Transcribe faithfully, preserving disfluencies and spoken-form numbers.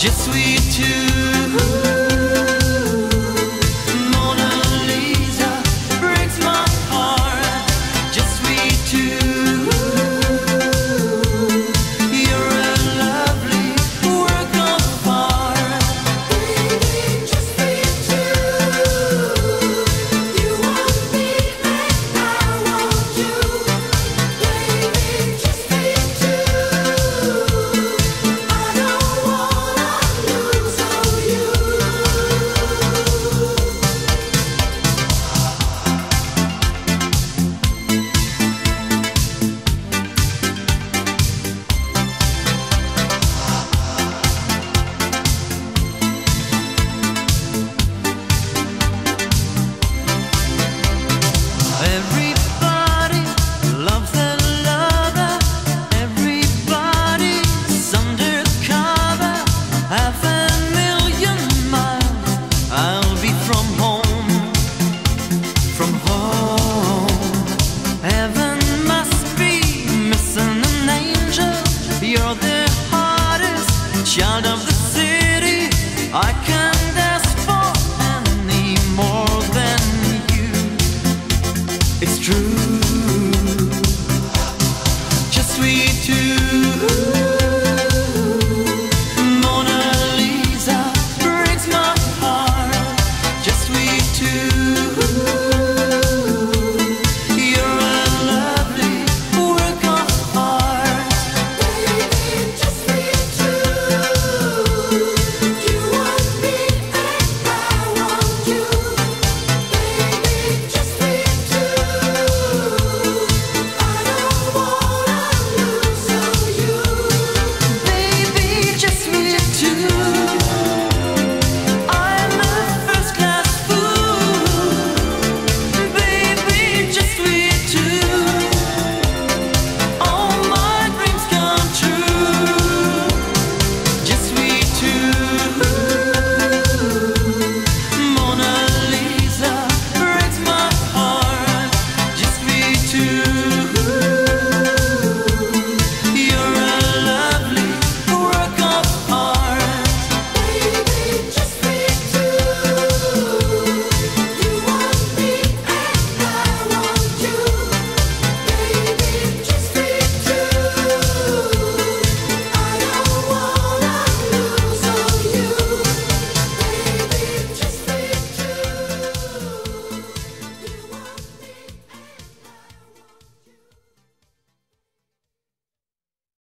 Just we two. Child of the city, I can't.